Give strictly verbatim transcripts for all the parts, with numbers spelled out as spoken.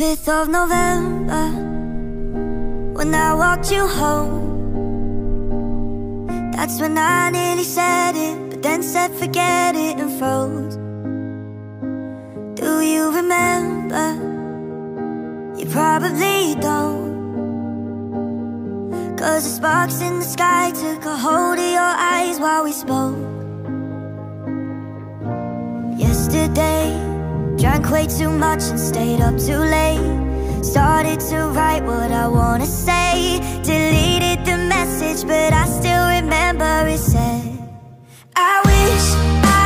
fifth of November, when I walked you home, that's when I nearly said it, but then said forget it and froze. Do you remember? You probably don't, 'cause the sparks in the sky took a hold of your eyes while we spoke. Yesterday, drank way too much and stayed up too late. Started to write what I wanna say, deleted the message, but I still remember it said, I wish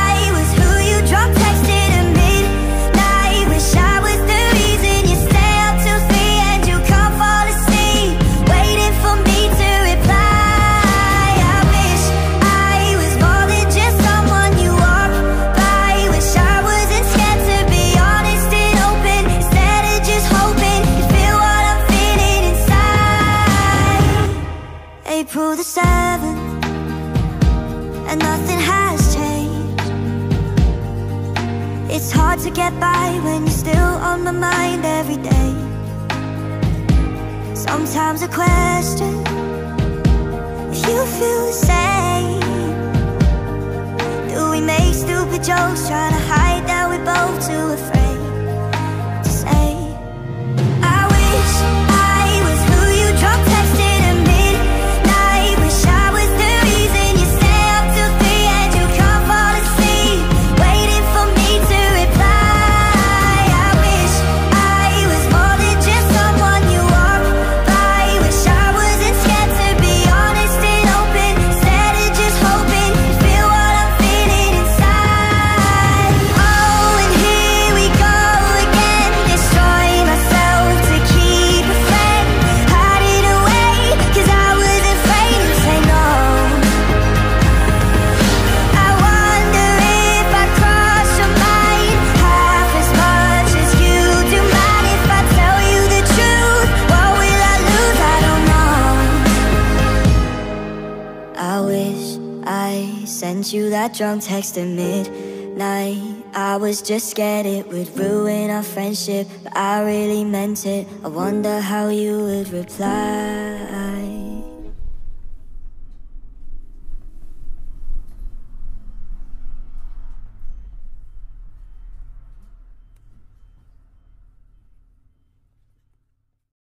I was who you dropped texted at midnight. Wish I was the reason you stay up till three and you can't fall asleep, waiting for me to reply. I wish I was more than just someone you walk by. Wish I wasn't scared, April the seventh, and nothing has changed. It's hard to get by when you're still on my mind every day. Sometimes I question if you feel the same. Do we make stupid jokes trying to hide that we're both too afraid to say? I wish I was who you dropped texted. You that drunk text at midnight, I was just scared it would ruin our friendship, but I really meant it. I wonder how you would reply.